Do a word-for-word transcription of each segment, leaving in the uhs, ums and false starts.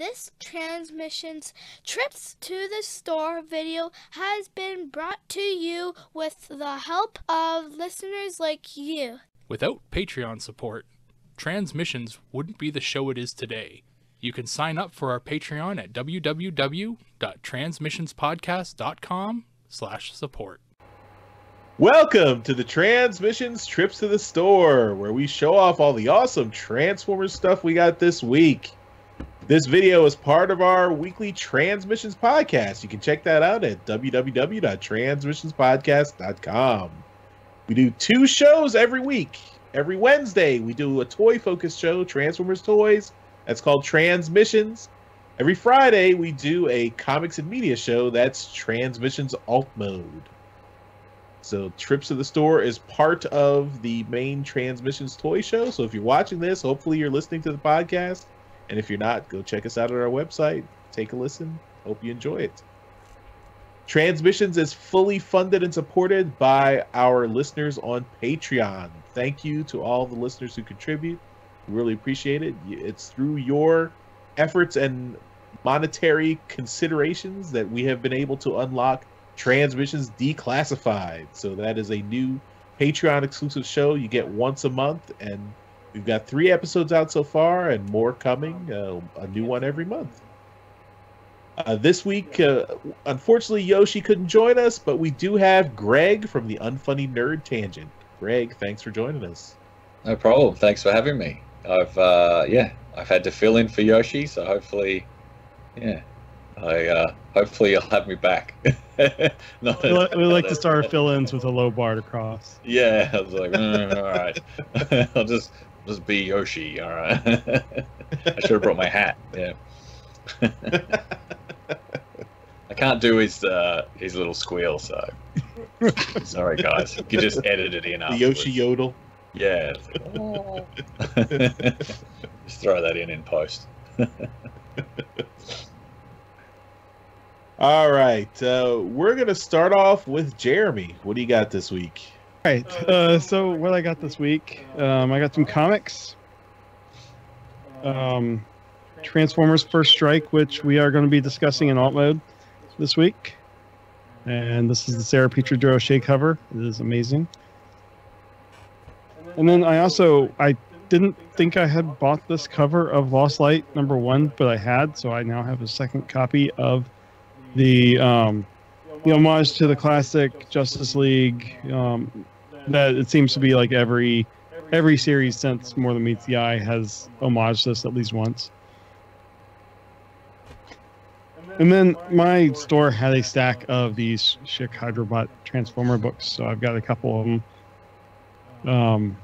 This Transmissions Trips to the Store video has been brought to you with the help of listeners like you. Without Patreon support, Transmissions wouldn't be the show it is today. You can sign up for our Patreon at w w w dot transmissions podcast dot com slash support. Welcome to the Transmissions Trips to the Store, where we show off all the awesome Transformers stuff we got this week. This video is part of our weekly Transmissions podcast. You can check that out at w w w dot transmissions podcast dot com. We do two shows every week. Every Wednesday, we do a toy-focused show, Transformers Toys. That's called Transmissions. Every Friday, we do a comics and media show. That's Transmissions Alt Mode. So Trips to the Store is part of the main Transmissions Toy Show. So if you're watching this, hopefully you're listening to the podcast. And if you're not, go check us out at our website. Take a listen. Hope you enjoy it. Transmissions is fully funded and supported by our listeners on Patreon. Thank you to all the listeners who contribute. We really appreciate it. It's through your efforts and monetary considerations that we have been able to unlock Transmissions Declassified. So that is a new Patreon exclusive show you get once a month, and we've got three episodes out so far and more coming, uh, a new one every month. Uh, this week, uh, unfortunately, Yoshi couldn't join us, but we do have Greg from the Unfunny Nerd Tangent. Greg, thanks for joining us. No problem. Thanks for having me. I've, uh, yeah, I've had to fill in for Yoshi, so hopefully, yeah. I, uh, hopefully you'll have me back. not we, like, we like to start our fill-ins with a low bar to cross. Yeah, I was like, mm, all right, I'll just just be Yoshi. All right, I should have brought my hat. Yeah, I can't do his uh, his little squeal, so sorry guys. You can just edit it in. The Yoshi yodel. Yeah, like, oh. Just throw that in in post. All right, uh, we're going to start off with Jeremy. What do you got this week? All right, uh, so what I got this week, um, I got some comics. Um, Transformers First Strike, which we are going to be discussing in alt mode this week. And this is the Sarah Petra Droshe cover. It is amazing. And then I also, I didn't think I had bought this cover of Lost Light number one, but I had, so I now have a second copy of the um the homage to the classic Justice League um that it seems to be like every every series since More Than Meets the Eye has homaged this at least once. And then my store had a stack of these Schick Hydrobot Transformer books, so I've got a couple of them. um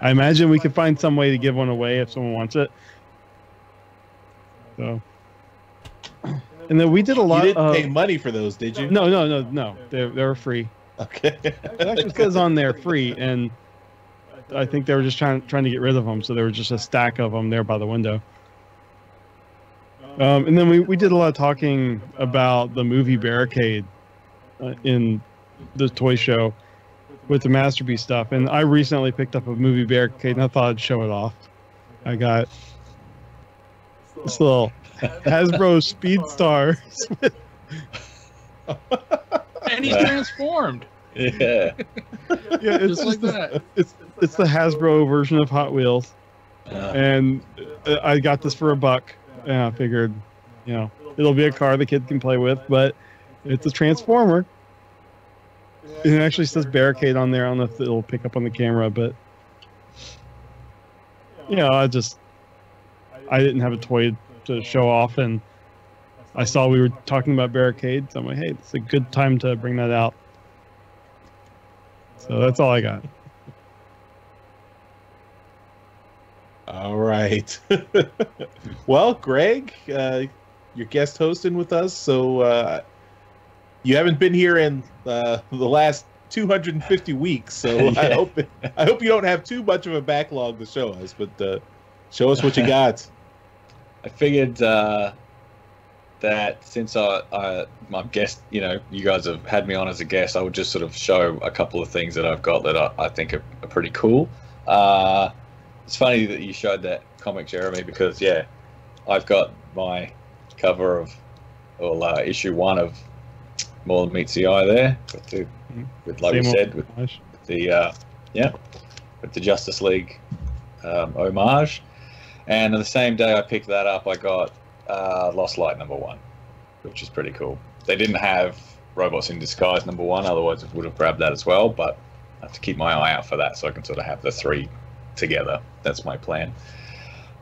I imagine we could find some way to give one away if someone wants it. So and then we did a lot. You didn't of, pay money for those, did you? No, no, no, no. They they were free. Okay. It actually says on there free, and I think they were just trying trying to get rid of them, so there was just a stack of them there by the window. Um, and then we we did a lot of talking about the movie Barricade uh, in the toy show with the Masterpiece stuff, and I recently picked up a movie Barricade, and I thought I'd show it off. I got this little Hasbro Speed Stars. And he's transformed. Yeah. Yeah, it's just, just like that. It's, it's the Hasbro version of Hot Wheels. Uh, and I got this for a buck. And I figured, you know, it'll be a car the kid can play with, but it's a Transformer. And it actually says Barricade on there. I don't know if it'll pick up on the camera, but, you know, I just, I didn't have a toy to show off, and I saw we were talking about Barricade, so I'm like, hey, it's a good time to bring that out. So that's all I got. All right. Well, Greg, uh, you're guest hosting with us, so uh, you haven't been here in uh, the last two hundred fifty weeks, so yeah. I hope I hope you don't have too much of a backlog to show us, but uh, show us what you got. I figured uh, that since I, I, my guest, you know, you guys have had me on as a guest, I would just sort of show a couple of things that I've got that I, I think are, are pretty cool. Uh, it's funny that you showed that comic, Jeremy, because yeah, I've got my cover of, well, uh, issue one of More Than Meets the Eye there, with, the, with like we said, with, with the uh, yeah, with the Justice League um, homage. And on the same day I picked that up, I got uh, Lost Light number one, which is pretty cool. They didn't have Robots in Disguise number one, otherwise I would have grabbed that as well, but I have to keep my eye out for that so I can sort of have the three together. That's my plan.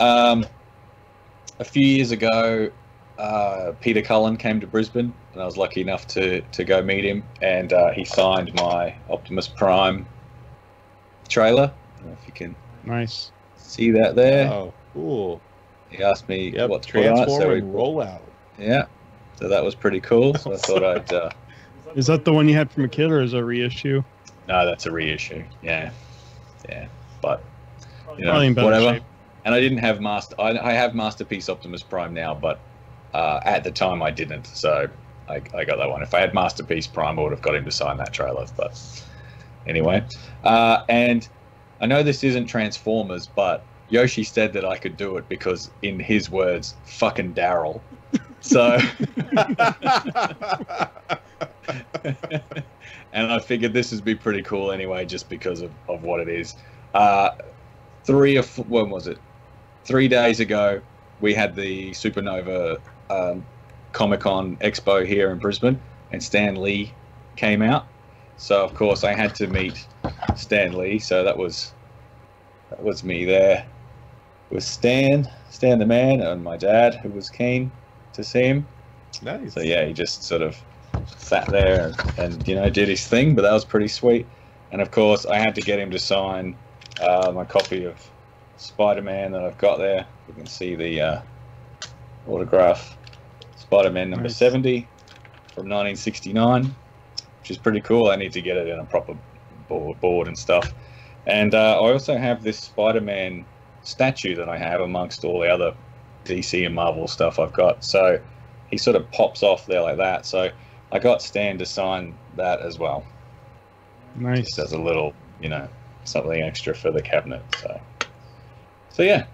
Um, a few years ago, uh, Peter Cullen came to Brisbane, and I was lucky enough to, to go meet him, and uh, he signed my Optimus Prime trailer. I don't know if you can nice. see that there. Oh, cool. He asked me yep, what Transform so and rollout. Yeah, so that was pretty cool. So I thought I'd... Uh, is that the one you had from a kid, or is it a reissue? No, that's a reissue. Yeah, yeah, but you know, whatever. Shape. And I didn't have master. I, I have Masterpiece Optimus Prime now, but uh, at the time I didn't, so I, I got that one. If I had Masterpiece Prime, I would have got him to sign that trailer. But anyway, uh, and I know this isn't Transformers, but Yoshi said that I could do it because, in his words, "fucking Darryl." So. And I figured this would be pretty cool anyway, just because of, of what it is. Uh, three or four, when was it? Three days ago, we had the Supernova um, Comic-Con Expo here in Brisbane, and Stan Lee came out. So of course I had to meet Stan Lee. So that was that was me there with Stan, Stan the man, and my dad, who was keen to see him. Nice. So yeah, he just sort of sat there and, you know, did his thing, but that was pretty sweet. And of course I had to get him to sign uh, my copy of Spider-Man that I've got there. You can see the uh, autograph, Spider-Man number nice. seventy from nineteen sixty-nine, which is pretty cool. I need to get it in a proper board, board and stuff. And uh, I also have this Spider-Man statue that I have amongst all the other D C and Marvel stuff I've got. So he sort of pops off there like that. So I got Stan to sign that as well. Nice. Just as a little, you know, something extra for the cabinet. So, so yeah,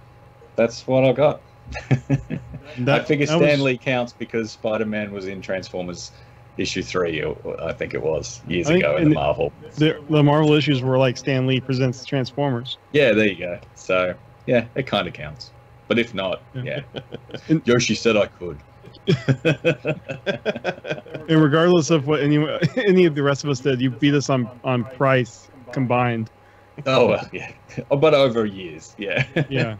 that's what I got. that, I figure Stan Lee was... counts because Spider-Man was in Transformers issue three, I think it was, years I ago in the, the Marvel. The, the Marvel issues were like Stan Lee presents Transformers. Yeah, there you go. So yeah, it kind of counts. But if not, yeah. yeah. Yoshi said I could. And regardless of what any any of the rest of us did, you beat us on on price combined. Oh well, yeah, oh, but over years, yeah, yeah.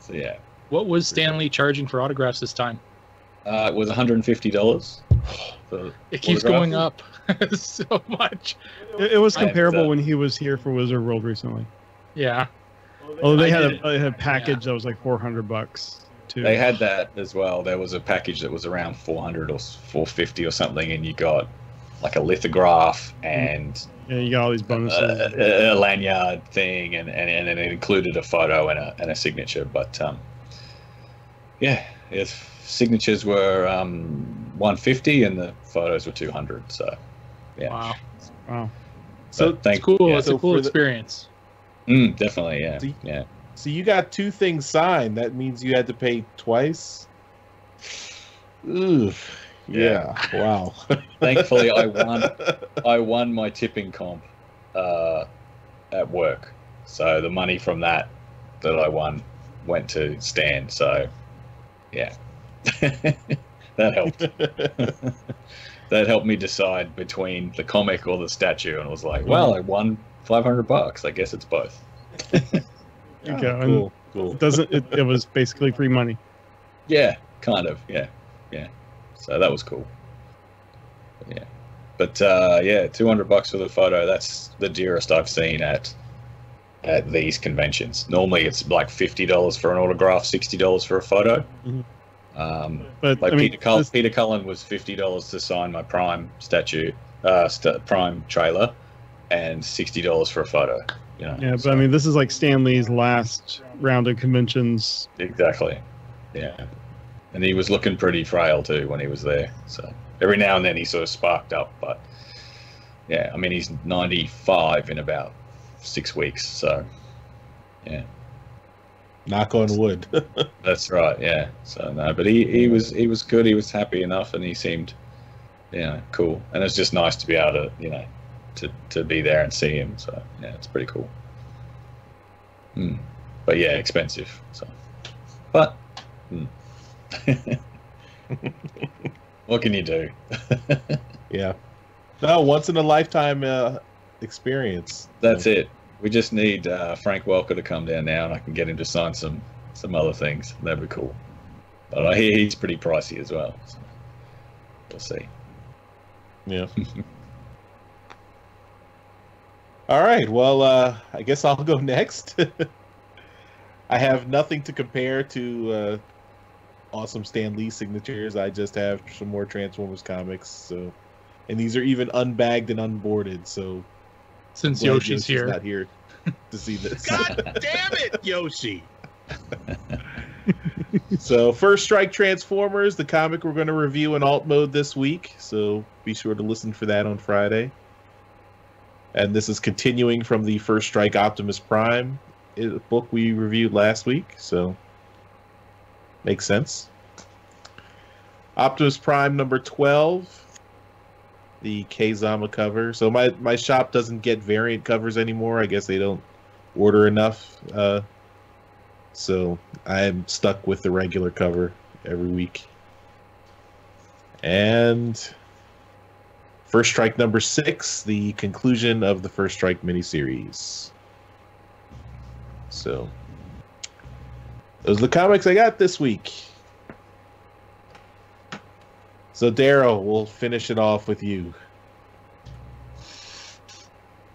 So yeah. What was Stan Lee charging for autographs this time? Uh, it was one hundred and fifty dollars. It keeps going up so much. It, it was comparable when he was here for Wizard World recently. Yeah. Oh, they had a, they had a package yeah. that was like four hundred bucks too. They had that as well. There was a package that was around four hundred or four fifty or something, and you got like a lithograph and yeah, you got all these bonuses, a, a, a lanyard thing, and, and and it included a photo and a and a signature. But um, yeah, his signatures were um, one fifty and the photos were two hundred. So yeah, wow, wow. So but thank, it's cool. Yeah, it's a cool experience. Mm, definitely, yeah. So you, yeah. So you got two things signed. That means you had to pay twice. Ooh, yeah. yeah. Wow. Thankfully, I won. I won my tipping comp uh, at work, so the money from that that I won went to Stan. So, yeah, that helped. That helped me decide between the comic or the statue, and I was like, well, I won five hundred bucks. I guess it's both. Okay, oh, cool, cool. It doesn't it, it was basically free money. Yeah, kind of. Yeah, yeah. So that was cool. Yeah, but uh, yeah, two hundred bucks for the photo. That's the dearest I've seen at at these conventions. Normally, it's like fifty dollars for an autograph, sixty dollars for a photo. Mm-hmm. Um, but like I mean, Peter Cullen, this... Peter Cullen was fifty dollars to sign my Prime statue, uh, st Prime trailer. And sixty dollars for a photo, you know. Yeah, but so. I mean, this is like Stan Lee's last round of conventions. Exactly. Yeah, and he was looking pretty frail too when he was there. So every now and then he sort of sparked up, but yeah, I mean, he's ninety-five in about six weeks. So yeah, Knock on wood. That's right. Yeah. So no, but he, he was he was good. He was happy enough, and he seemed, you know, cool. And it's just nice to be able to, you know, to to be there and see him. So yeah, it's pretty cool. Mm. But yeah, expensive. So, but mm. What can you do? Yeah. No, once in a lifetime uh, experience. That's it. We just need uh, Frank Welker to come down now, and I can get him to sign some some other things. That'd be cool. But I hear he's pretty pricey as well. So we'll see. Yeah. All right. Well, uh, I guess I'll go next. I have nothing to compare to uh, awesome Stan Lee signatures. I just have some more Transformers comics. So, and these are even unbagged and unboarded. So. Since well, Yoshi's, Yoshi's here. Not here to see this. God damn it, Yoshi! So, First Strike Transformers, the comic we're going to review in alt mode this week, so be sure to listen for that on Friday. And this is continuing from the First Strike Optimus Prime book we reviewed last week, so makes sense. Optimus Prime number twelve. The K-Zama cover. So my, my shop doesn't get variant covers anymore. I guess they don't order enough. Uh, so I'm stuck with the regular cover every week. And First Strike number six, the conclusion of the First Strike miniseries. So those are the comics I got this week. So, Darryl, we'll finish it off with you.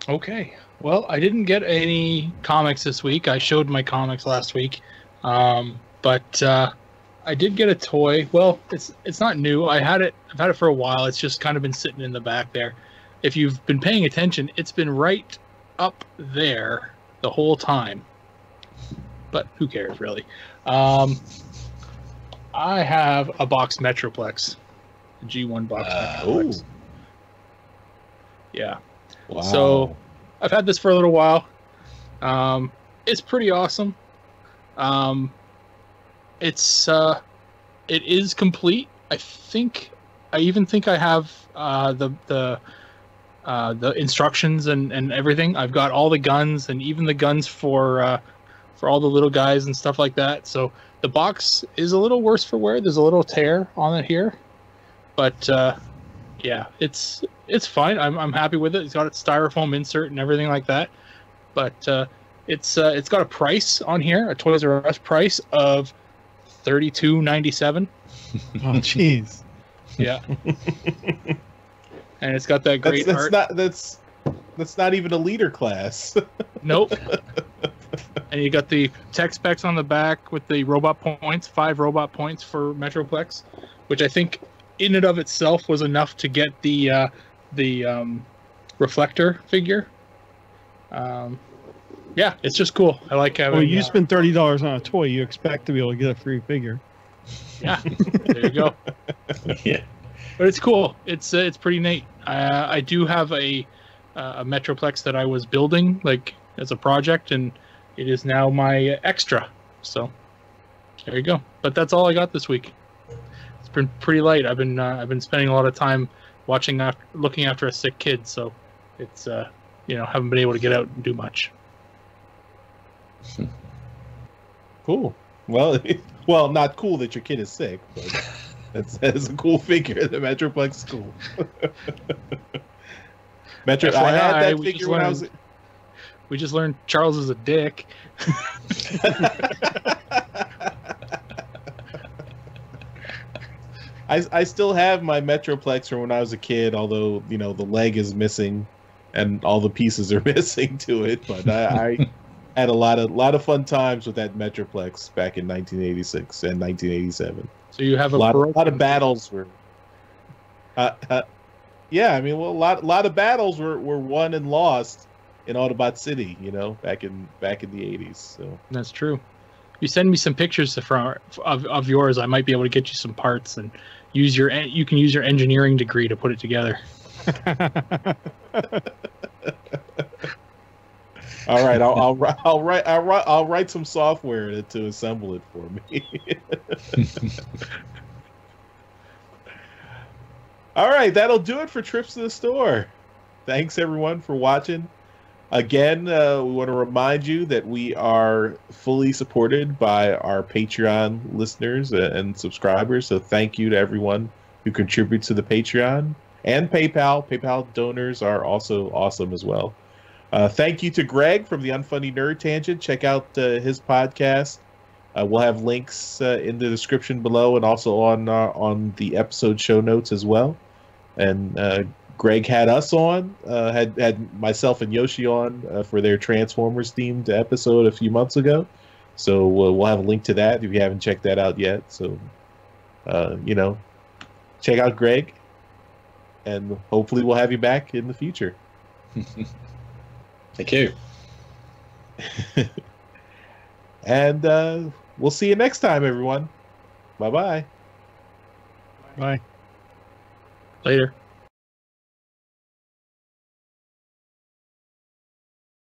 Okay. Well, I didn't get any comics this week. I showed my comics last week. Um, but uh, I did get a toy. Well, it's it's not new. I had it, I've had it for a while. It's just kind of been sitting in the back there. If you've been paying attention, it's been right up there the whole time. But who cares, really? Um, I have a box Metroplex. G one box. Uh, yeah. Wow. So I've had this for a little while. Um, it's pretty awesome. Um, it's uh, it is complete. I think I even think I have uh, the the uh, the instructions and and everything. I've got all the guns and even the guns for uh, for all the little guys and stuff like that. So the box is a little worse for wear. There's a little tear on it here. But uh, yeah, it's it's fine. I'm I'm happy with it. It's got its styrofoam insert and everything like that. But uh, it's uh, it's got a price on here, a Toys R Us price of thirty-two ninety-seven. Oh jeez. Yeah. And it's got that great that's, that's art. Not, that's that's not even a leader class. Nope. And you got the tech specs on the back with the robot points, five robot points for Metroplex, which I think. In and of itself was enough to get the uh, the um, reflector figure. Um, yeah, it's just cool. I like having. Well, you uh, spend thirty dollars on a toy, you expect to be able to get a free figure. Yeah, there you go. Yeah, but it's cool. It's uh, it's pretty neat. Uh, I do have a uh, a Metroplex that I was building like as a project, and it is now my extra. So there you go. But that's all I got this week. Been pretty light. I've been uh, I've been spending a lot of time watching after, looking after a sick kid, so it's uh, you know, haven't been able to get out and do much. Cool. Well, well, not cool that your kid is sick, but that's, that's a cool figure. The Metroplex is cool. Metro. F Y I, I had that figure when learned, I was. We just learned Charles is a dick. I, I still have my Metroplex from when I was a kid, although, you know, the leg is missing and all the pieces are missing to it. But I, I had a lot of lot of fun times with that Metroplex back in nineteen eighty-six and nineteen eighty-seven. So you have a, a, lot, of, a lot of battles were. Uh, uh, yeah, I mean, well, a lot a lot of battles were, were won and lost in Autobot City, you know, back in back in the eighties. So that's true. You send me some pictures of, of of yours, I might be able to get you some parts and use your you can use your engineering degree to put it together. All right, I'll, I'll, I'll, I'll write I'll write I'll write some software to, to assemble it for me. All right, that'll do it for Trips to the Store. Thanks everyone for watching. Again, uh, we want to remind you that we are fully supported by our Patreon listeners and subscribers. So thank you to everyone who contributes to the Patreon and PayPal. PayPal donors are also awesome as well. Uh, thank you to Greg from the Unfunny Nerd Tangent. Check out uh, his podcast. Uh, we'll have links uh, in the description below and also on uh, on the episode show notes as well. And uh, Greg had us on, uh, had had myself and Yoshi on uh, for their Transformers themed episode a few months ago. So uh, we'll have a link to that if you haven't checked that out yet. So, uh, you know, check out Greg, and hopefully we'll have you back in the future. Thank you. And uh, we'll see you next time, everyone. Bye-bye. Bye. Later.